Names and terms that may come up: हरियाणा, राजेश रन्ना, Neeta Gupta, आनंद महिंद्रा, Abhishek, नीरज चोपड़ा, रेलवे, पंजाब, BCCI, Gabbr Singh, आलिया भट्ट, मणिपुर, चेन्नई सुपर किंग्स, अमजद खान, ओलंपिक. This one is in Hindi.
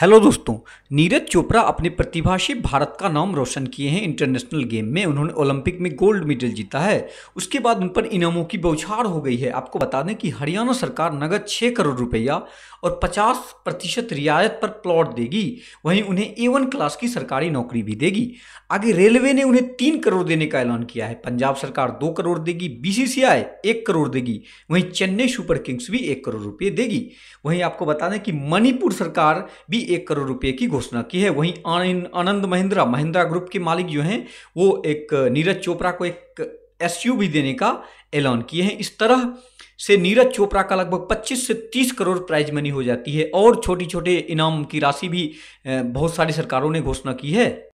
हेलो दोस्तों, नीरज चोपड़ा अपने प्रतिभा से भारत का नाम रोशन किए हैं। इंटरनेशनल गेम में उन्होंने ओलंपिक में गोल्ड मेडल जीता है। उसके बाद उन पर इनामों की बौछार हो गई है। आपको बता दें कि हरियाणा सरकार नगद 6 करोड़ रुपया और 50% रियायत पर प्लॉट देगी। वहीं उन्हें A1 क्लास की सरकारी नौकरी भी देगी। आगे रेलवे ने उन्हें 3 करोड़ देने का ऐलान किया है। पंजाब सरकार 2 करोड़ देगी। BCCI 1 करोड़ देगी। वहीं चेन्नई सुपर किंग्स भी 1 करोड़ रुपये देगी। वहीं आपको बता दें कि मणिपुर सरकार भी 1 करोड़ रुपए की घोषणा की है। वहीं आनंद महिंद्रा ग्रुप के मालिक जो हैं वो एक नीरज चोपड़ा को एक SUV देने का ऐलान किए हैं। इस तरह से नीरज चोपड़ा का लगभग 25 से 30 करोड़ प्राइज मनी हो जाती है और छोटी छोटे इनाम की राशि भी बहुत सारी सरकारों ने घोषणा की है।